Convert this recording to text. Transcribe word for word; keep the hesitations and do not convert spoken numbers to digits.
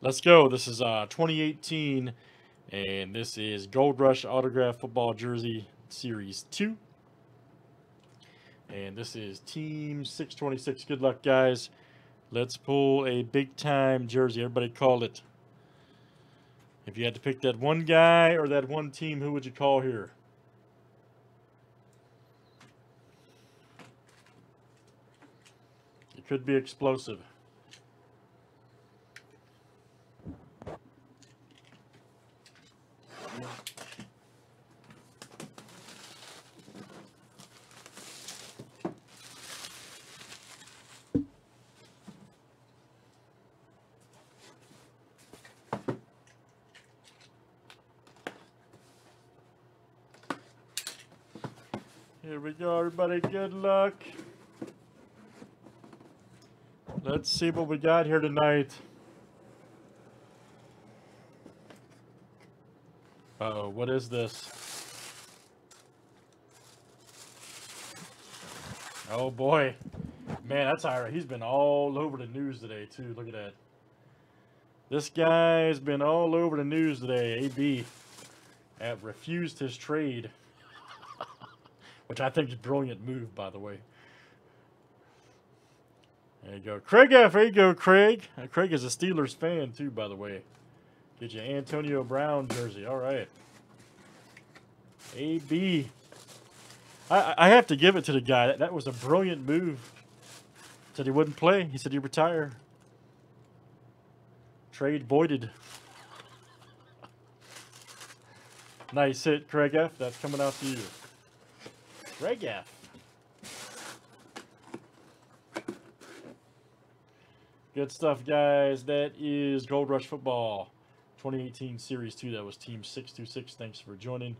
Let's go. This is uh, twenty eighteen, and this is Gold Rush Autograph Football Jersey Series two. And this is Team six twenty-six. Good luck, guys. Let's pull a big-time jersey. Everybody call it. If you had to pick that one guy or that one team, who would you call here? It could be explosive. Here we go, everybody. Good luck. Let's see what we got here tonight. Uh-oh, what is this? Oh, boy. Man, that's Ira. He's been all over the news today, too. Look at that. This guy's been all over the news today. A B have refused his trade. Which I think is a brilliant move, by the way. There you go. Craig F. There you go, Craig. Uh, Craig is a Steelers fan, too, by the way. Get your Antonio Brown jersey. All right. A B. I, I have to give it to the guy. That, that was a brilliant move. Said he wouldn't play. He said he'd retire. Trade voided. Nice hit, Craig F. That's coming out to you. Greg F. Good stuff, guys. That is Gold Rush Football twenty eighteen Series two. That was Team six two six. Thanks for joining.